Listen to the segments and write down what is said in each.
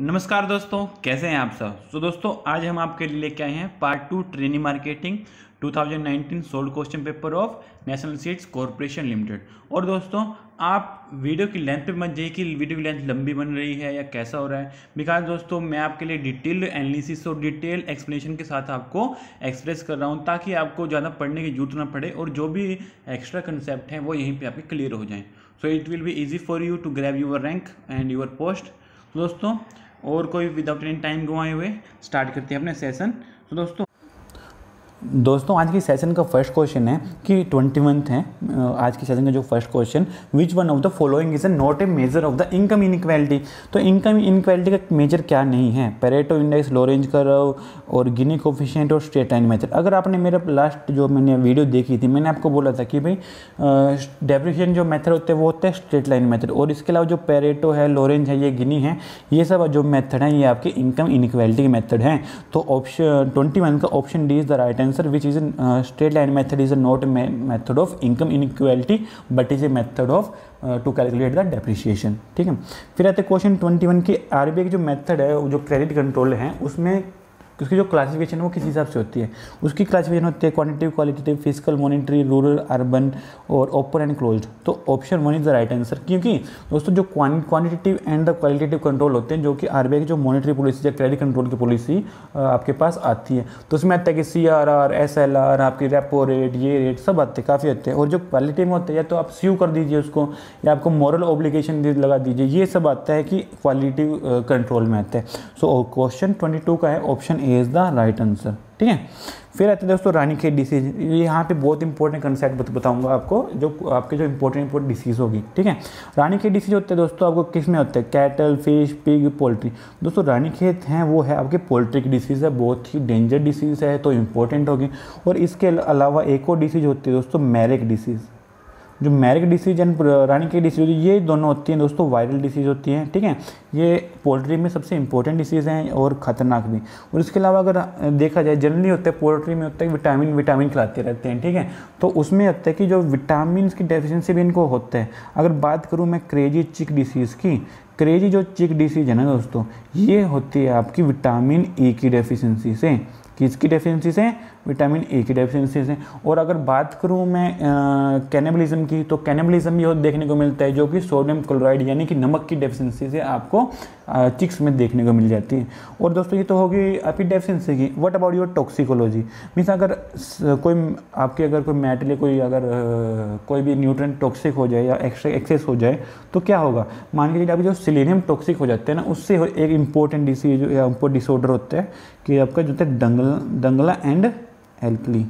नमस्कार दोस्तों, कैसे हैं आप सब। तो दोस्तों आज हम आपके लिए लेके आए हैं part 2 trainee marketing 2019 solved question paper of national seeds corporation limited. और दोस्तों आप वीडियो की लेंथ पे मत जाइए कि वीडियो की लेंथ लंबी बन रही है या कैसा हो रहा है, बिकॉज दोस्तों मैं आपके लिए डिटेल एनालिसिस और डिटेल एक्सप्लेनेशन के साथ आपको एक्सप्रेस कर रहा हूँ ताकि आपको ज़्यादा पढ़ने की जरूरत ना पड़े और जो भी एक्स्ट्रा कंसेप्ट हैं वो यहीं पर आपके क्लियर हो जाएँ। So it will be easy for you to grab your rank and your post. दोस्तों और कोई विदाउट एनी टाइम गंवाए हुए स्टार्ट करते हैं अपने सेशन। तो दोस्तों आज की सेशन का फर्स्ट क्वेश्चन है कि 21th है आज की सेशन का जो first question, which one of the following is not a measure of the income inequality. तो इनकम इनइक्वालिटी का मेजर क्या नहीं है? पैरेटो इंडेक्स, लोरेंज कर्व और गिनी कोफिशिएंट और स्ट्रेट लाइन मेथड। अगर आपने मेरा लास्ट जो मैंने वीडियो देखी थी, मैंने आपको बोला था कि भाई डेप्रिसिएशन जो मेथड होते हैं वो होते हैं स्ट्रेट लाइन मेथड, और इसके अलावा जो पैरेटो है, लोरेंज है, ये गिनी है, ये सब जो मेथड हैं ये आपके इनकम इनइक्वालिटी के मेथड हैं। तो ऑप्शन 21 का option D is the right answer, which is a straight line method is not a method of income inequality but is a method of to calculate the depreciation। ठीक है, फिर आते question 21 की RBI की जो method है, जो credit control है, उसमें उसकी जो क्लासिफिकेशन है वो किस हिसाब से होती है। उसकी क्लासिफिकेशन होती है quantitative, qualitative, fiscal, monetary, rural, urban और ओपन एंड क्लोज्ड। तो option 1 is the right answer, क्योंकि दोस्तों जो quantitative and the qualitative control होते हैं जो कि आरबीआई की जो मॉनिटरी पॉलिसी या क्रेडिट कंट्रोल की पॉलिसी आपके पास आती है, तो उसमें आता है कि सीआरआर, एसएलआर, आपकी रेपो रेट, ये रेट सब आते काफ़ी आते हैं। और जो क्वालिटेटिव में होते हैं या तो आप सीयू कर दीजिए उसको या आपको मॉरल ऑब्लिगेशन लगा दीजिए, ये सब आता है कि क्वालिटेटिव कंट्रोल में आता है। सो क्वेश्चन 22 का है option is the right answer। ठीक है, फिर आते हैं दोस्तों रानीखेत डिसीज। यहाँ पे बहुत इंपॉर्टेंट कंसेप्ट बताऊंगा आपको, जो आपके जो इंपॉर्टेंट डिसीज़ होगी। ठीक है, रानीखेत डिसीज होते हैं दोस्तों आपको किस में होते हैं? Cattle, fish, pig, poultry. दोस्तों रानीखेत हैं वो है आपके पोल्ट्री की डिसीज़ है, बहुत ही डेंजर डिसीज़ है तो इंपॉर्टेंट होगी। और इसके अलावा एक और डिसीज़ होती है दोस्तों मैरेक डिसीज़। जो Marek disease and Ranikhet disease, ये दोनों होती हैं दोस्तों वायरल डिसीज़ होती हैं। ठीक है, ये पोल्ट्री में सबसे इंपॉर्टेंट डिसीज़ हैं और ख़तरनाक भी। और इसके अलावा अगर देखा जाए जनरली होता है पोल्ट्री में होता है विटामिन खिलाते रहते हैं। ठीक है, तो उसमें होता है कि जो विटामिन की डेफिशिएंसी भी इनको होता है। अगर बात करूँ मैं क्रेजी चिक डिसीज़ की, क्रेजी जो चिक डिसीज़ है ना दोस्तों, ये होती है आपकी विटामिन ई की डेफिशिएंसी से। किसकी डेफिशिएंसी से? विटामिन ए की डेफिशिएंसी से। और अगर बात करूँ मैं कैनिबलिज्म की, तो कैनिबलिज्म भी देखने को मिलता है जो कि सोडियम क्लोराइड यानी कि नमक की डेफिशिएंसी से आपको चिक्स में देखने को मिल जाती है। और दोस्तों ये तो होगी आपकी डेफिशिएंसी की। What about your toxicology means अगर कोई आपके कोई मेटल या कोई भी न्यूट्रिएंट टॉक्सिक हो जाए या एक्स्ट्रा एक्सेस हो जाए तो क्या होगा? मान के चलिए आपकी जो सेलेनियम टॉक्सिक हो जाते हैं ना, उससे एक इंपॉर्टेंट डिसीज या डिसऑर्डर होता है कि आपका जो है Degnala and alkali.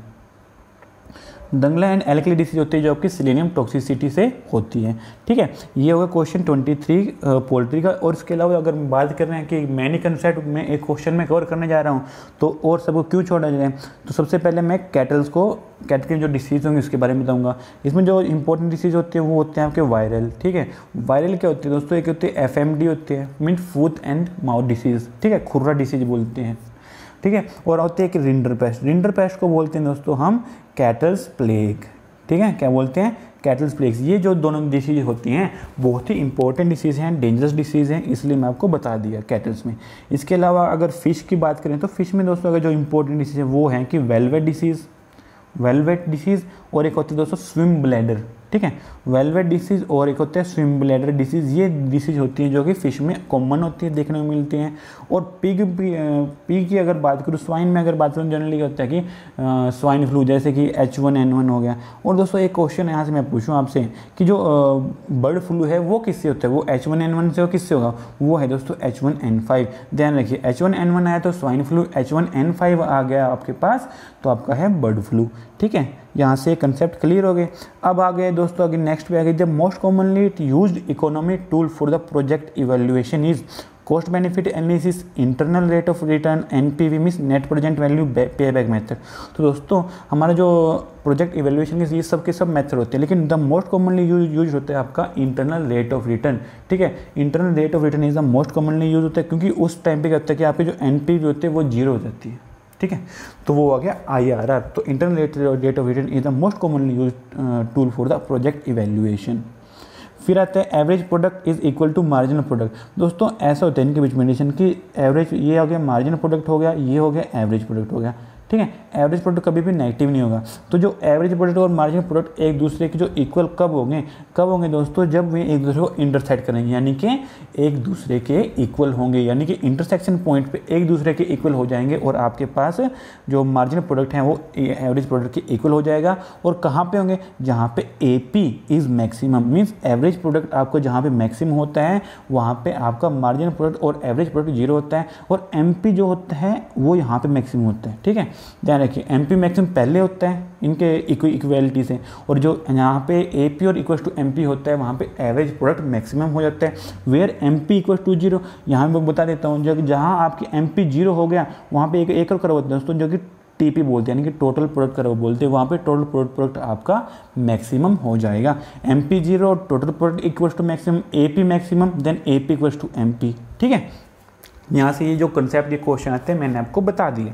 दंगला and alkali disease होती है जो आपकी सेलेनियम टॉक्सिसिटी से होती है। ठीक है, ये होगा क्वेश्चन 23 पोल्ट्री का। और इसके अलावा अगर बात कर रहे हैं कि मैनी कंसेप्ट में एक क्वेश्चन में कवर करने जा रहा हूँ तो और सबको क्यों छोड़ा जाए, तो सबसे पहले मैं कैटल्स को कैटल जो डिसीज़ होंगे उसके बारे में बताऊंगा। इसमें जो इंपॉर्टेंट डिसीज होती है वो होते हैं आपके वायरल। ठीक है, वायरल क्या होती है दोस्तों? एक होती है एफएमडी होती है mean foot and mouth disease. ठीक है, खुर्रा डिसीज बोलते हैं। ठीक है, और होती है कि रिंडरपेस्ट। रिंडरपेस्ट को बोलते हैं दोस्तों हम कैटल्स प्लेग। ठीक है, क्या बोलते हैं? Cattles plagues. ये जो दोनों डिसीज होती हैं बहुत ही इंपॉर्टेंट डिसीज़ हैं, डेंजरस डिसीज़ हैं, इसलिए मैं आपको बता दिया कैटल्स में। इसके अलावा अगर फिश की बात करें तो फिश में दोस्तों अगर जो इंपॉर्टेंट डिसीज़ है वो हैं कि वेलवेट डिसीज़ और एक होती है दोस्तों स्विम ब्लैडर। ठीक है, वेलवेट डिसीज़ और एक होता है स्विम ब्लैडर डिसीज़। ये डिसीज़ होती है जो कि फिश में कॉमन होती है, देखने को मिलती हैं। और पिग की अगर बात करूँ, स्वाइन में अगर बात करूँ, जनरली होता है कि स्वाइन फ्लू जैसे कि H1N1 हो गया। और दोस्तों एक क्वेश्चन यहाँ से मैं पूछूँ आपसे कि जो बर्ड फ्लू है वो किससे होता है? वो H1N1 से हो, किससे होगा? वो है दोस्तों H1N5। ध्यान रखिए, H1N1 आया तो स्वाइन फ्लू, H1N5 आ गया आपके पास तो आपका है बर्ड फ्लू। ठीक है, यहाँ से कंसेप्ट क्लियर हो गए। अब आ गए दोस्तों आगे नेक्स्ट पे आ गए the most commonly used economy tool for the project evaluation is cost benefit analysis, internal rate of return, NPV means net present value pay back method. तो दोस्तों हमारा जो प्रोजेक्ट इवेल्युएशन के ये सब के सब मेथड होते हैं, लेकिन द मोस्ट कॉमनली यूज होता है आपका इंटरनल रेट ऑफ रिटर्न। ठीक है, internal rate of return is the most commonly use होता है क्योंकि उस टाइम पे क्या होता है कि आपकी जो एनपीवी होती है वो जीरो हो जाती है। ठीक है, तो वो आ गया IRR। तो internal rate of return is the most commonly use tool for the project evaluation. फिर आता है average product is equal to marginal product. दोस्तों ऐसा होता है इनके बीच में रिलेशन कि एवरेज ये हो गया, मार्जिनल प्रोडक्ट हो गया, ये हो गया, एवरेज प्रोडक्ट हो गया। ठीक है, एवरेज प्रोडक्ट कभी भी नेगेटिव नहीं होगा। तो जो एवरेज प्रोडक्ट और मार्जिनल प्रोडक्ट एक दूसरे के जो इक्वल कब होंगे दोस्तों, जब वे एक दूसरे को इंटरसेक्ट करेंगे, यानी कि एक दूसरे के इक्वल होंगे, यानी कि इंटरसेक्शन पॉइंट पे एक दूसरे के इक्वल हो जाएंगे और आपके पास जो मार्जिनल प्रोडक्ट हैं वो एवरेज प्रोडक्ट के इक्वल हो जाएगा। और कहाँ पर होंगे, जहाँ पर A P is maximum, means average product आपको जहाँ पर मैक्सिमम होता है वहाँ पर आपका मार्जिनल प्रोडक्ट और एवरेज प्रोडक्ट जीरो होता है, और एम पी जो होता है वो यहाँ पर मैक्सिमम होता है। ठीक है, ध्यान रखिए, एमपी मैक्सिमम पहले होता है इनके इक्वलिटी से, और जो यहाँ पे एपी और इक्वल्स टू एमपी होता है वहाँ पे एवरेज प्रोडक्ट मैक्सिमम हो जाता है। Where MP equals to zero, यहाँ मैं बता देता हूँ, जब जहाँ आपकी एमपी जीरो हो गया वहाँ पे एक एकल कर्व होता है दोस्तों, जो कि टीपी बोलते हैं, यानी कि टोटल प्रोडक्ट कर्व बोलते हैं, वहाँ पे टोटल प्रोडक्ट आपका मैक्सिमम हो जाएगा। MP zero, total product equals to maximum, AP maximum, then AP equals to MP. ठीक है, यहाँ से ये जो कंसेप्ट, ये क्वेश्चन आते हैं, मैंने आपको बता दिए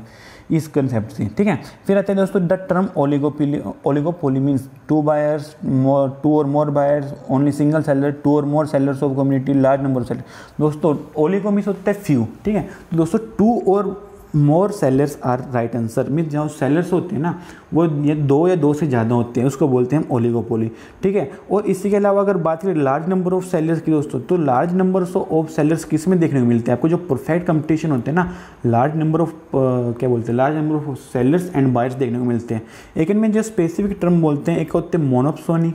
इस कंसेप्ट से। ठीक है, फिर आते हैं दोस्तों the term oligopoly. Oligopoly means two buyers, more two और more buyers, only single seller, two और more sellers of community, large number of seller. दोस्तों ओलिगो मीन्स होता है फ्यू। ठीक है दोस्तों, टू और more sellers are right answer, means जहाँ सेलर्स होते हैं ना वो ये दो या दो से ज़्यादा होते हैं, उसको बोलते हैं हम ओलिगोपोली। ठीक है, और इसी के अलावा अगर बात करें लार्ज नंबर ऑफ सेलर्स की दोस्तों, तो लार्ज नंबर ऑफ सेलर्स किस में देखने को मिलते हैं आपको, जो परफेक्ट कंपटीशन होते हैं ना, large number of large number of sellers and buyers देखने को मिलते हैं। एक इनमें जो स्पेसिफिक टर्म बोलते हैं, एक होते हैं मोनोप्सोनी।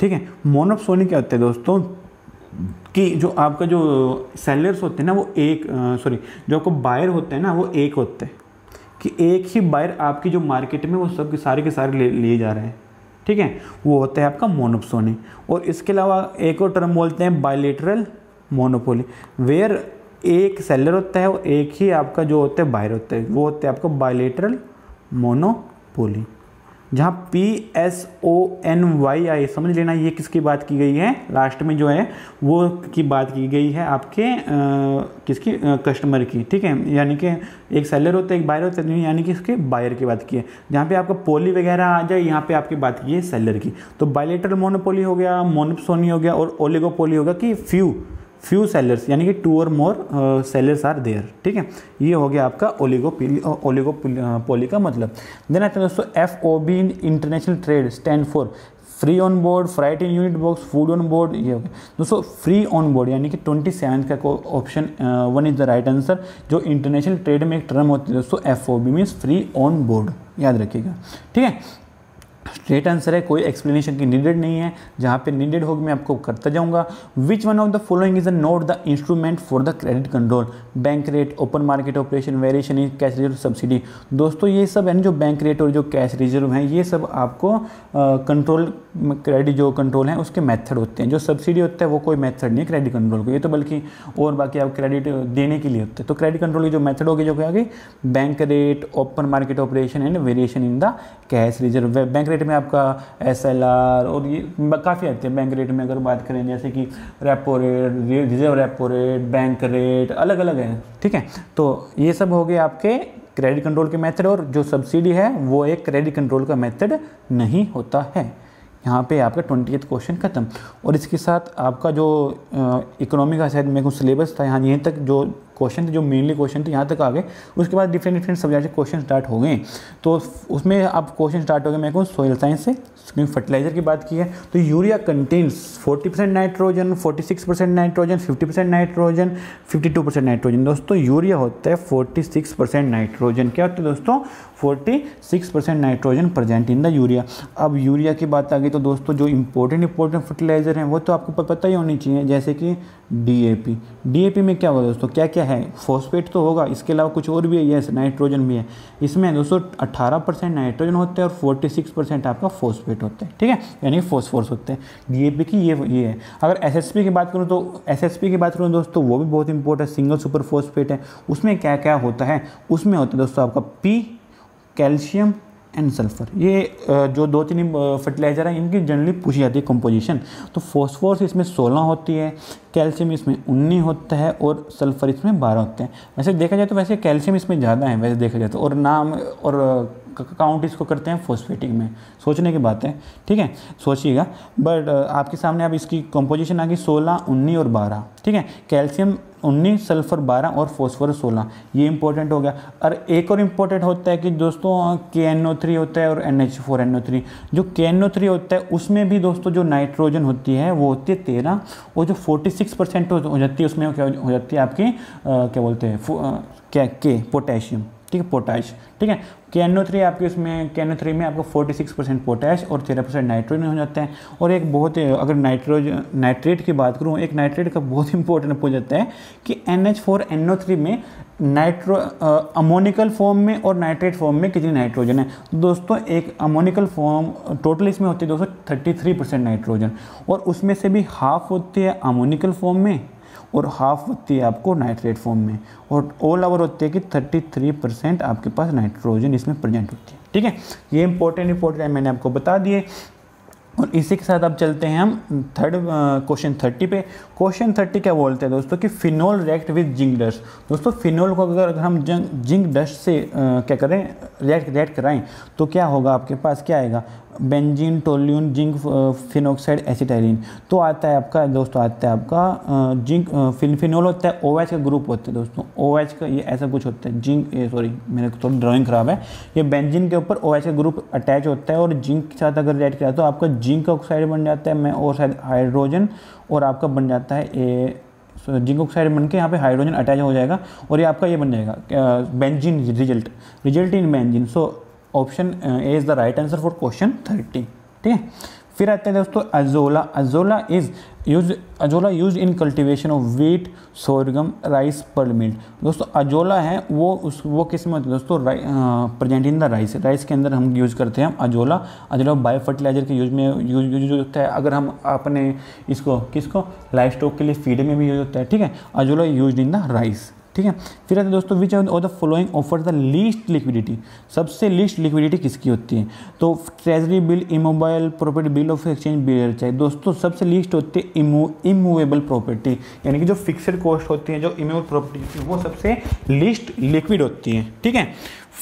ठीक है, मोनोप्सोनी क्या होता है दोस्तों, कि जो आपका जो सेलर्स होते हैं ना वो एक जो आपको बायर होते हैं ना वो एक होते हैं, कि एक ही बायर आपकी जो मार्केट में वो सब के सारे लिए जा रहे हैं। ठीक है, वो होता है आपका मोनोप्सोनी। और इसके अलावा एक और टर्म बोलते हैं बायलेटरल मोनोपोली, वेयर एक सेलर होता है और एक ही आपका जो होता है बायर होता है, वो होता है आपका बायलेटरल मोनोपोली। जहाँ PSONYI समझ लेना ये किसकी बात की गई है, लास्ट में जो है वो की बात की गई है आपके किसकी, कस्टमर की। ठीक है, यानी कि एक सेलर होता है, एक बायर होता है, यानी कि इसके बायर की बात की है। जहाँ पे आपका पोली वगैरह आ जाए, यहाँ पे आपकी बात की है सेलर की। तो बायलेटरल मोनोपोली हो गया, मोनोप्सोनी हो गया, और ओलिगोपोली हो गया कि फ्यू सेलर्स, यानी कि टू और मोर सेलर्स आर देयर। ठीक है, ये हो गया आपका ओलिगोपोली का मतलब। देन आता है दोस्तों FOB, international trade, stand for free on board, freight in unit box, food on board. ये हो गया दोस्तों फ्री ऑन बोर्ड, यानी कि 27 का option 1 is the right answer. जो इंटरनेशनल ट्रेड में एक टर्म होती है दोस्तों FOB means free on board, याद रखिएगा। ठीक है, स्ट्रेट आंसर है, कोई एक्सप्लेनेशन की नीडेड नहीं है, जहाँ पे नीडेड होगी मैं आपको करता जाऊँगा। Which one of the following is not the instrument for the credit control, bank rate, open market operation, variation in cash reserve, subsidy. दोस्तों ये सब यानी जो बैंक रेट और जो कैश रिजर्व हैं ये सब आपको कंट्रोल, क्रेडिट जो कंट्रोल है उसके मेथड होते हैं। जो सब्सिडी होता है वो कोई मेथड नहीं है क्रेडिट कंट्रोल को, ये तो बल्कि और बाकी आप क्रेडिट देने के लिए होते हैं। तो क्रेडिट कंट्रोल की जो मेथड होगी जो क्या, bank rate, open market operation and variation in the cash reserve. Bank rate में आपका SLR और ये काफ़ी आते हैं। बैंक रेट में अगर बात करें जैसे कि repo rate, reserve repo rate, bank rate, अलग अलग है। ठीक है, तो ये सब हो गए आपके क्रेडिट कंट्रोल के मेथड। और जो सब्सिडी है वो एक क्रेडिट कंट्रोल का मेथड नहीं होता है। यहाँ पे आपका 28 क्वेश्चन खत्म। और इसके साथ आपका जो इकोनॉमी का शायद मेरे को सिलेबस था, यहाँ यहीं तक जो क्वेश्चन थे, जो मेनली क्वेश्चन थे यहाँ तक आ गए। उसके बाद डिफरेंट सब्जेक्ट के क्वेश्चन स्टार्ट हो गए, तो उसमें आप क्वेश्चन स्टार्ट हो गए। मेरे को सोयल साइंस से फर्टिलाइजर की बात की है, तो urea contains 40% nitrogen, 46% nitrogen, 50% nitrogen, 52% nitrogen. दोस्तों यूरिया होता है 46% नाइट्रोजन। क्या होता है दोस्तों, 46% nitrogen present in the urea. अब यूरिया की बात आ गई, तो दोस्तों जो इंपॉर्टेंट फर्टिलाइजर हैं वो तो आपको पता ही होनी चाहिए, जैसे कि DAP। DAP में क्या होगा दोस्तों, क्या क्या है, फॉस्फेट तो होगा, इसके अलावा कुछ और भी है, यस नाइट्रोजन भी है। इसमें दोस्तों 18% नाइट्रोजन होता है और 46% आपका फॉस्फेट होता है। ठीक है, यानी फॉस्फोरस होते हैं DAP की। ये है। अगर SSP की बात करूँ तो दोस्तों वो भी बहुत इंपॉर्टेंट है, सिंगल सुपर फॉस्फेट है। उसमें क्या क्या होता है, उसमें होता है दोस्तों आपका P, कैल्शियम एंड सल्फर। ये जो 2-3 फर्टिलाइजर हैं इनकी जनरली पूछी जाती है कंपोजिशन। तो फॉस्फोरस इसमें 16 होती है, कैल्शियम इसमें 19 होता है और सल्फर इसमें 12 होते हैं। वैसे देखा जाए तो वैसे कैल्शियम इसमें ज़्यादा है, वैसे देखा जाए तो, और नाम और काउंट इसको करते हैं फॉस्फेटिक में। सोचने की बात है, ठीक है, सोचिएगा। बट आपके सामने अब इसकी कंपोजिशन आ गई 16, 19 और 12, ठीक है। कैल्शियम 19, सल्फर 12 और फॉस्फोरस 16, ये इंपॉर्टेंट हो गया। और एक और इम्पोर्टेंट होता है कि दोस्तों KNO3 होता है और NH4NO3। जो KNO3 होता है उसमें भी दोस्तों जो नाइट्रोजन होती है वो होती है 13, और जो 46% हो जाती है उसमें क्या हो जाती है आपकी क्या बोलते हैं क्या के पोटेशियम, ठीक है, पोटाश, ठीक है। KNO3 आपके उसमें KNO3 में आपको 46% पोटैश और 13% नाइट्रोजन हो जाता है। और एक बहुत अगर नाइट्रेट की बात करूँ, एक नाइट्रेट का बहुत इंपॉर्टेंट हो जाता है कि NH4NO3 में अमोनिकल फॉर्म में और नाइट्रेट फॉर्म में कितनी नाइट्रोजन है। दोस्तों एक अमोनिकल फॉर्म टोटल इसमें होती है दोस्तों 33% नाइट्रोजन, और उसमें से भी हाफ होती है अमोनिकल फॉर्म में और हाफ होती है आपको नाइट्रेट फॉर्म में, और ऑल ओवर होती है कि 33% आपके पास नाइट्रोजन इसमें प्रेजेंट होती है, ठीक है। ये इंपॉर्टेंट मैंने आपको बता दिए। और इसी के साथ अब चलते हैं हम थर्ड क्वेश्चन 30 पे। क्वेश्चन 30 क्या बोलते हैं दोस्तों कि phenol react with zinc dust. दोस्तों फिनोल को अगर हम जिंक डस्ट से क्या करें रिएक्ट कराएं तो क्या होगा, आपके पास क्या आएगा, benzene, toluene, zinc phenoxide, acetylene. तो आता है आपका दोस्तों, आता है आपका जिंक फिनोल होता है, OH का ग्रुप होता है दोस्तों, OH का ये ऐसा कुछ होता है जिंक, सॉरी मेरे थोड़ी ड्राइंग खराब है, ये बेंजीन के ऊपर OH का ग्रुप अटैच होता है और जिंक के साथ अगर रिएक्ट किया तो आपका जिंक ऑक्साइड बन जाता है मैं और शायद हाइड्रोजन, और आपका बन जाता है जिंक ऑक्साइड बन के यहाँ पे हाइड्रोजन अटैच हो जाएगा और ये आपका ये बन जाएगा benzene, result in benzene. So option A is the right answer for question 30, ठीक है। फिर आते हैं दोस्तों azolla. Azolla use in cultivation of wheat, sorghum, rice, pearl millet. दोस्तों अजोला है वो किस में होता है दोस्तों, प्रेजेंट इन द राइस के अंदर हम यूज़ करते हैं हम अजोला बायो फर्टिलाइजर के यूज में यूज होता है। अगर हम अपने इसको किसको लाइव स्टॉक के लिए फीड में भी यूज होता है, ठीक है, azolla use in the rice, ठीक है। फिर आते हैं दोस्तों which of the following offer the least liquidity. सबसे लीस्ट लिक्विडिटी किसकी होती है, तो treasury bill, immobile property, bill of exchange, bill चाहिए। दोस्तों सबसे लीस्ट होती है इमूवेबल प्रॉपर्टी, यानी कि जो फिक्सड कॉस्ट होती है, जो इमूवेबल प्रॉपर्टी वो सबसे लीस्ट लिक्विड होती है, ठीक है।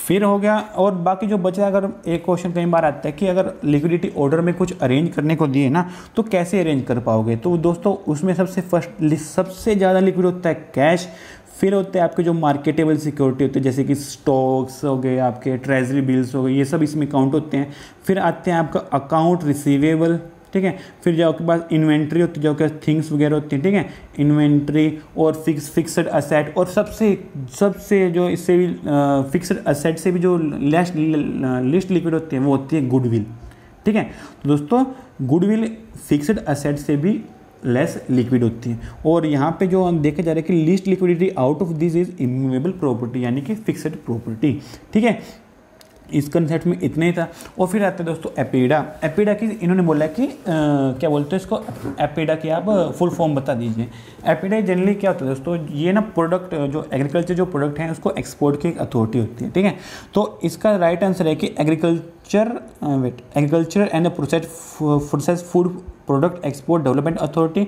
फिर हो गया, और बाकी जो बचा अगर एक क्वेश्चन कई बार आता है कि अगर लिक्विडिटी ऑर्डर में कुछ अरेंज करने को दिए ना तो कैसे अरेंज कर पाओगे, तो दोस्तों उसमें सबसे सबसे ज़्यादा लिक्विड होता है कैश। फिर होते हैं आपके जो मार्केटेबल सिक्योरिटी होती है, जैसे कि स्टॉक्स हो गए, आपके ट्रेजरी बिल्स हो गए, ये सब इसमें काउंट होते हैं। फिर आते हैं आपका अकाउंट रिसीवेबल, ठीक है। फिर जो आपके पास इन्वेंट्री होती है, जो कि थिंग्स वगैरह होती हैं, ठीक है, इन्वेंट्री और फिक्सड असेट, और सबसे जो इससे भी फिक्सड असेट से भी जो लिस्ट लिक्विड होती है वो होती है गुडविल, ठीक है। तो दोस्तों गुडविल फिक्सड असेट से भी लेस लिक्विड होती है। और यहाँ पे जो हम देखे जा रहे हैं कि least liquidity out of this is immovable property, यानी कि फिक्स्ड प्रॉपर्टी, ठीक है। इस कंसेप्ट में इतना ही था। और फिर आते हैं दोस्तों एपेडा की, इन्होंने बोला कि क्या बोलते हैं इसको, एपेडा की आप फुल फॉर्म बता दीजिए। एपेडा जनरली क्या होता है दोस्तों, ये ना प्रोडक्ट जो एग्रीकल्चर जो प्रोडक्ट है उसको एक्सपोर्ट की एक अथॉरिटी होती है, ठीक है। तो इसका राइट आंसर है कि agriculture and process food product export development authority,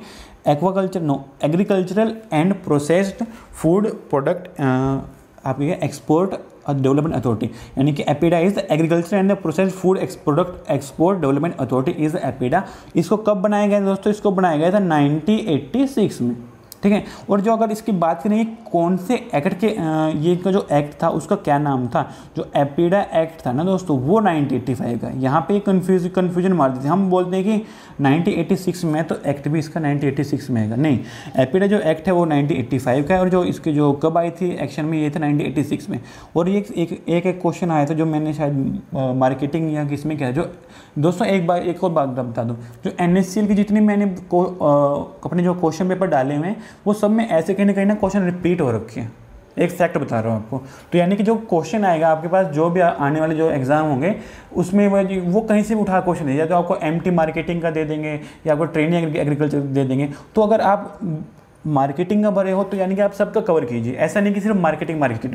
aquaculture no, agricultural and processed food product आपके एक्सपोर्ट डेवलपमेंट अथॉरिटी, यानी कि APEDA is the agriculture and the processed food product export development authority is APEDA. इसको कब बनाया गया दोस्तों, इसको बनाया गया था 1986 में, ठीक है। और जो अगर इसकी बात करें कौन से एक्ट के ये का जो एक्ट था उसका क्या नाम था, जो एपेडा एक्ट था ना दोस्तों वो 1985 का। यहाँ पे कन्फ्यूजन मार देते हैं, हम बोलते हैं कि 1986 में तो एक्ट भी इसका 1986 में आएगा, नहीं, एपेडा जो एक्ट है वो 1985 का है। और जो इसके जो कब आई थी एक्शन में ये था 1986 में। और ये एक क्वेश्चन आया था जो मैंने शायद मार्केटिंग या किसमें क्या है जो दोस्तों एक और बात बता दूँ, जो NSCL की जितनी मैंने अपने जो क्वेश्चन पेपर डाले हुए हैं वो सब में ऐसे कहीं ना क्वेश्चन रिपीट हो रखे हैं, एक फैक्ट बता रहा हूँ आपको। तो यानी कि जो क्वेश्चन आएगा आपके पास, जो भी आने वाले जो एग्जाम होंगे उसमें वो कहीं से भी उठा क्वेश्चन दे जाए, तो आपको MT मार्केटिंग का दे देंगे या आपको ट्रेनिंग एग्रीकल्चर दे देंगे। तो अगर आप मार्केटिंग का भरे हो तो यानी कि आप सबका कवर कीजिए, ऐसा नहीं कि सिर्फ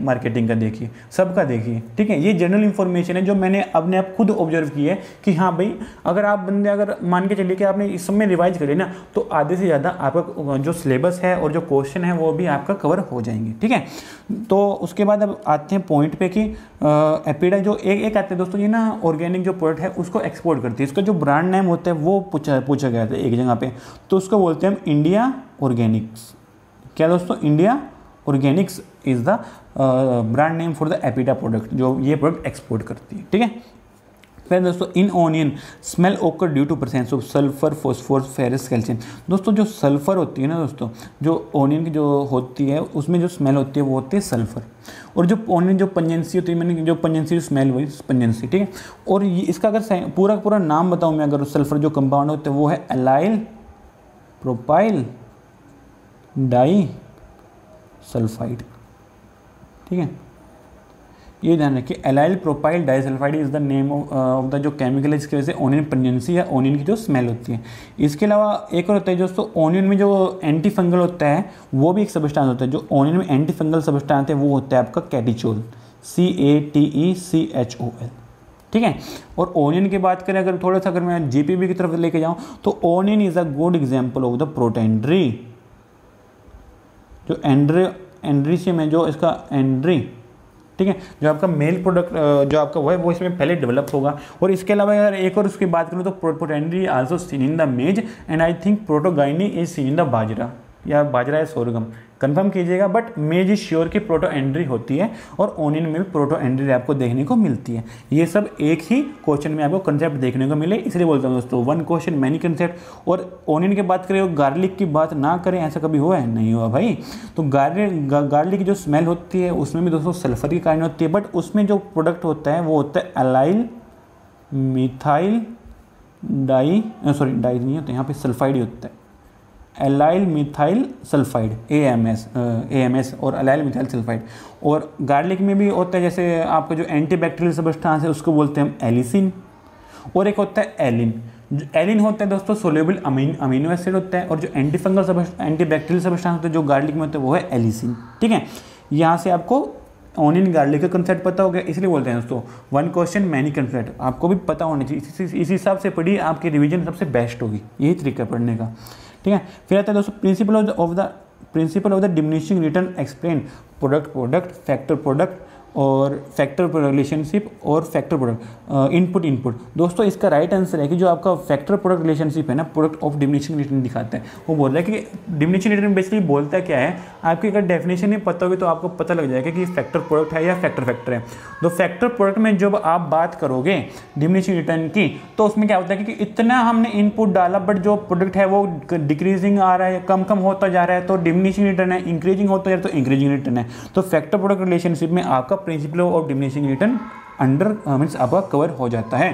मार्केटिंग का देखिए, सबका देखिए, ठीक है। ये जनरल इन्फॉर्मेशन है जो मैंने अपने आप खुद ऑब्जर्व की है कि हाँ भाई अगर आप बंदे अगर मान के चलिए कि आपने इस सब में रिवाइज करिए ना तो आधे से ज़्यादा आपका जो सिलेबस है और जो क्वेश्चन है वो भी आपका कवर हो जाएंगे, ठीक है। तो उसके बाद अब आते हैं पॉइंट पे कि एपेडा जो एक आते हैं दोस्तों, ये ना ऑर्गेनिक जो प्रोडक्ट है उसको एक्सपोर्ट करती है, इसका जो ब्रांड नेम होता है वो पूछा गया था एक जगह पे, तो उसको बोलते हैं हम इंडिया ऑर्गेनिक्स। क्या दोस्तों, India Organics is the brand name for the APEDA product जो ये प्रोडक्ट एक्सपोर्ट करती है, ठीक है। फिर दोस्तों in onion smell occur due to presence of sulphur phosphorus ferrous calcium. दोस्तों जो सल्फर होती है ना दोस्तों, जो ऑनियन की जो होती है उसमें जो स्मेल होती है वो होती है सल्फर, और जो ऑनियन जो पंजेंसी होती है, मैंने जो पंजेंसी स्मेल हुई पंजेंसी, ठीक है। और इसका अगर पूरा नाम बताऊँ मैं, अगर सल्फर जो कंपाउंड होता है वो है एलाइल प्रोपाइल डाई सल्फाइड, ठीक है। ये ध्यान रखिए allyl propyl disulphide is the name of the जो केमिकल है जिसकी वजह से ओनियन पंजेंसी या ओनियन की जो स्मेल होती है। इसके अलावा एक और होता है दोस्तों, ओनियन में जो एंटी फंगल होता है वो भी एक सब्सटेंस होता है, जो ओनियन में एंटी फंगल सब्सटेंस है वो होता है आपका कैटिचोल, CATECHOL, ठीक है। और ओनियन की बात करें अगर थोड़ा सा, अगर मैं GPB की तरफ लेके जाऊँ तो onion is a good example of the protandry, जो एंड्रीशियम है, जो इसका एंड्री, ठीक है, जो आपका मेल प्रोडक्ट जो आपका वो है वो इसमें पहले डेवलप होगा। और इसके अलावा अगर एक और उसकी बात करूँ तो protandry also seen in the maize and I think protogyny is seen in the bajra, या बाजरा या सोरगम, कंफर्म कीजिएगा, बट मेज इज श्योर की प्रोटोएंड्री होती है और ओनियन में भी प्रोटोएंड्री आपको देखने को मिलती है। ये सब एक ही क्वेश्चन में आपको कंसेप्ट देखने को मिले, इसलिए बोलता हूँ दोस्तों वन क्वेश्चन मैनी कंसेप्ट। और ओनियन की बात करें और गार्लिक की बात ना करें, ऐसा कभी हुआ है? नहीं हुआ भाई। तो गार्लिक की जो स्मेल होती है उसमें भी दोस्तों सल्फर के कारण होती है, बट उसमें जो प्रोडक्ट होता है वो होता है अलाइल मिथाइल डाई डाई नहीं होता, यहाँ पर सल्फाइड ही होता है, एलाइल मिथाइल सल्फाइड AMS और एलाइल मिथाइल सल्फाइड। और गार्लिक में भी होता है जैसे आपका जो एंटीबैक्टीरियल सब्सटेंस है उसको बोलते हैं हम एलिसिन, और एक होता है एलिन। जो एलिन होता है दोस्तों सोल्यूबल अमीनो एसिड होता है, और जो एंटीबैक्टीरियल सब्सटेंस होता है जो गार्लिक में होता है वो है एलिसिन, ठीक है। यहाँ से आपको ऑनियन गार्लिक का कंसेप्ट पता हो गया, इसलिए बोलते हैं दोस्तों वन क्वेश्चन मैनी कंसेप्ट आपको भी पता होना चाहिए, इस हिसाब से पढ़िए, आपकी रिविजन सबसे बेस्ट होगी, यही तरीका पढ़ने का, ठीक है। फिर आता है दोस्तों principle of the diminishing return explain product और फैक्टर प्रोडक्ट रिलेशनशिप और फैक्टर प्रोडक्ट इनपुट। दोस्तों इसका राइट आंसर है कि जो आपका फैक्टर प्रोडक्ट रिलेशनशिप है ना, प्रोडक्ट ऑफ डिमिनिशिंग रिटर्न दिखाता है, वो बोल रहा है कि डिमिनिशिंग रिटर्न बेसिकली बोलता क्या है, आपकी अगर डेफिनेशन नहीं पता होगी तो आपको पता लग जाएगा कि फैक्टर प्रोडक्ट है या फैक्टर है। तो फैक्टर प्रोडक्ट में जब आप बात करोगे डिमिनिशिंग रिटर्न की तो उसमें क्या होता है कि इतना हमने इनपुट डाला बट जो प्रोडक्ट है वो डिक्रीजिंग आ रहा है, कम होता जा रहा है तो डिमिनिशिंग रिटर्न है, इंक्रीजिंग होता जा रहा है तो इंक्रीजिंग रिटर्न है। तो फैक्टर प्रोडक्ट रिलेशनशिप में आपका principle of diminishing return means आपका कवर हो जाता है,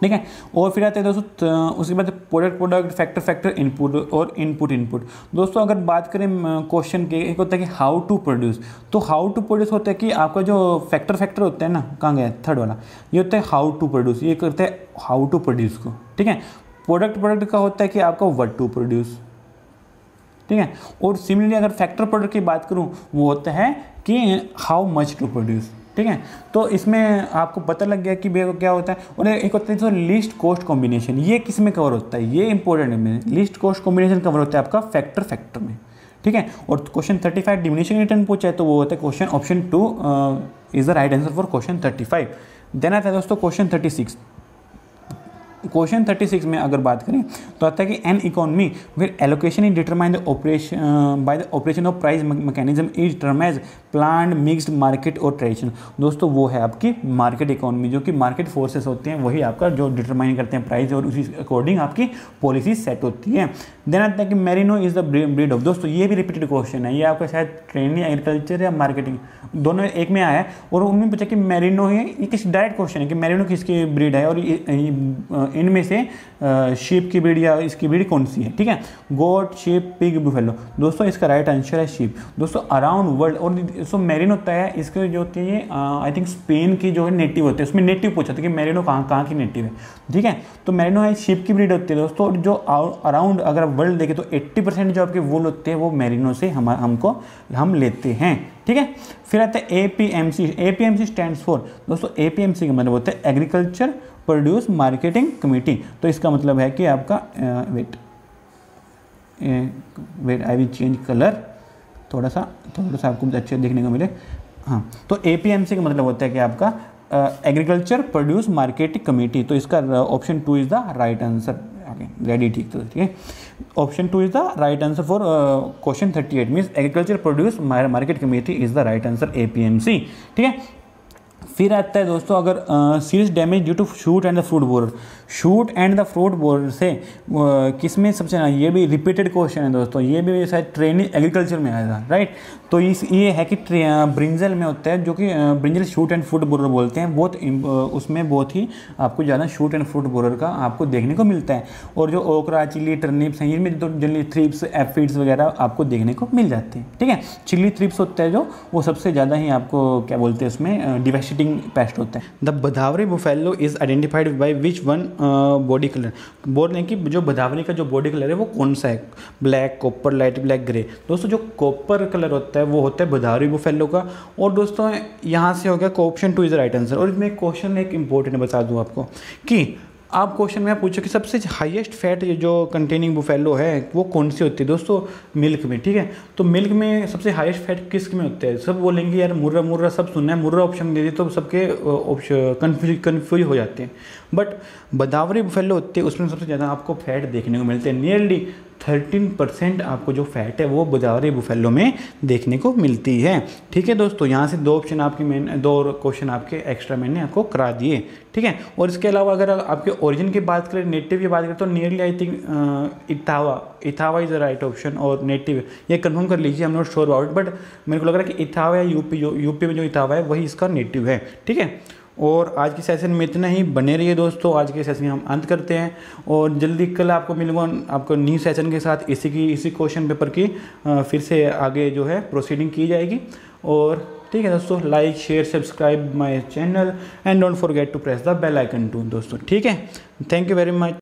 ठीक है। और फिर आते हैं दोस्तों उसके बाद प्रोडक्ट फैक्टर इनपुट और इनपुट। दोस्तों अगर बात करें क्वेश्चन के, एक होता है कि हाउ टू प्रोड्यूस, तो हाउ टू प्रोड्यूस होता है कि आपका जो फैक्टर होता है ना, कहाँ गया थर्ड वाला, ये होता है हाउ टू प्रोड्यूस, ये करते हैं हाउ टू प्रोड्यूस को, ठीक है। प्रोडक्ट का होता है कि आपका व्हाट टू प्रोड्यूस, ठीक है। और सिमिलरली अगर फैक्टर प्रोडक्ट की बात करूँ वो होता है कि हाउ मच टू प्रोड्यूस, ठीक है। तो इसमें आपको पता लग गया कि भैया क्या होता है। और एक होता है तो लीस्ट कॉस्ट कॉम्बिनेशन, ये किस में कवर होता है, ये इंपॉर्टेंट है, लीस्ट कॉस्ट कॉम्बिनेशन कवर होता है आपका फैक्टर में, ठीक है। और क्वेश्चन 35 डिमिनिशिंग रिटर्न पूछा है तो वो होता है question option 2 is the right answer for question 35। Then आता है दोस्तों क्वेश्चन 36। क्वेश्चन 36 में अगर बात करें तो आता है कि an economy where allocation is determine the operation by the operation of price mechanism is term as planned mixed market और ट्रेडिशन। दोस्तों वो है आपकी मार्केट इकोनॉमी, जो कि मार्केट फोर्सेस होते हैं वही आपका जो डिटरमाइन करते हैं प्राइस, और उसी अकॉर्डिंग आपकी पॉलिसी सेट होती है। देन आता है कि merino is the breed of, दोस्तों ये भी रिपीटेड क्वेश्चन है, ये आपका शायद ट्रेनिंग एग्रीकल्चर या मार्केटिंग दोनों एक में आया है, और उनमें पूछा कि मेरिनो है, ये किस डायरेक्ट क्वेश्चन है कि मेरिनो किसकी ब्रीड है और इनमें से शीप की ब्रीड या इसकी ब्रीड कौन सी है, ठीक है। गोट शीप पिग बुफेलो, दोस्तों इसका राइट आंसर है शीप। दोस्तों अराउंड वर्ल्ड, और दोस्तों मेरिनो होता है इसके जो होती है आई थिंक स्पेन की जो है नेटिव होते हैं, उसमें नेटिव पूछा था कि मेरिनो कहाँ की नेटिव है, ठीक है। तो मेरिनो है शीप की ब्रीड होती है दोस्तों, और जो अराउंड अगर वर्ल्ड देखें तो 80% जो आपके वूल होते हैं वो मेरिनो से हम लेते हैं। ठीक है, फिर आता है APMC। APMC स्टैंड्स फॉर दोस्तों, APMC का मतलब होता है एग्रीकल्चर प्रोड्यूस मार्केटिंग कमेटी। तो इसका मतलब है कि आपका weight I will change colour, थोड़ा सा आपको अच्छे देखने को मिले। हाँ, तो APMC का मतलब होता है कि आपका एग्रीकल्चर प्रोड्यूस मार्केटिंग कमेटी। तो इसका option 2 is the right answer. Ready, ठीक है, option 2 is the right answer for question 38 means agriculture produce market committee is the right answer APMC। ठीक है, फिर आता है दोस्तों अगर serious damage due to shoot and the fruit borer. Shoot and the fruit borer से किसमें सबसे, ये भी रिपीटेड क्वेश्चन है दोस्तों, ये भी शायद ट्रेनिंग एग्रीकल्चर में आया था, राइट। तो ये है कि ब्रिंजल में होता है, जो कि brinjal shoot and fruit borer बोलते हैं, उसमें बहुत ही आपको ज़्यादा शूट एंड फ्रूट बोरर का आपको देखने को मिलता है। और जो ओकरा, चिली, टर्निप्स हैं, इनमें तो जनरली थ्रिप्स, एफिड्स वगैरह आपको देखने को मिल जाते हैं। ठीक है, चिली थ्रिप्स होता है जो, वो सबसे ज़्यादा ही आपको क्या बोलते हैं उसमें डिवेस्टिंग पेस्ट होता है। The Bhadawari buffalo is identified by which one body colour. बोल रहे हैं कि जो भदावरी का जो बॉडी कलर है वो कौन सा है, black, copper, light black, grey. दोस्तों जो कॉपर कलर होता है वो होता है भदावरी बुफेलो का। और दोस्तों यहाँ से हो गया ऑप्शन 2 इज राइट आंसर। और इसमें क्वेश्चन एक इंपॉर्टेंट बता दूँ आपको कि आप क्वेश्चन में पूछो कि सबसे हाईएस्ट फैट जो कंटेनिंग बुफेलो है वो कौन सी होती है दोस्तों, मिल्क में। ठीक है, तो मिल्क में सबसे हाईएस्ट फैट किस में होता है, सब बोलेंगे यार मुर्रा मुर्रा, सब सुना है, मुर्रा ऑप्शन दे दिए तो सबके कन्फ्यूज हो जाते हैं। बट भदावरी बुफेलो होती है उसमें सबसे ज़्यादा आपको फैट देखने को मिलते हैं, नियरली 13% आपको जो फैट है वो भदावरी बुफेलो में देखने को मिलती है। ठीक है दोस्तों, यहाँ से 2 ऑप्शन आपके, मैंने 2 क्वेश्चन आपके एक्स्ट्रा मैंने आपको करा दिए। ठीक है, और इसके अलावा अगर आपके ओरिजिन की बात करें, नेटिव की बात करें, तो nearly I think Etawah is the right option. और नेटिव ये कंफर्म कर लीजिए, I am not sure about, but मेरे को लग रहा है कि इथावा या यूपी में जो इथावा है वही इसका नेटिव है। ठीक है, और आज के सेशन में इतना ही, बने रहिए दोस्तों, आज के सेशन में हम अंत करते हैं और जल्दी कल आपको मिलूंगा आपको न्यू सेशन के साथ। इसी क्वेश्चन पेपर की फिर से आगे जो है प्रोसीडिंग की जाएगी। और ठीक है दोस्तों, like, share, subscribe my channel and don't forget to press the bell icon to दोस्तों। ठीक है, थैंक यू वेरी मच।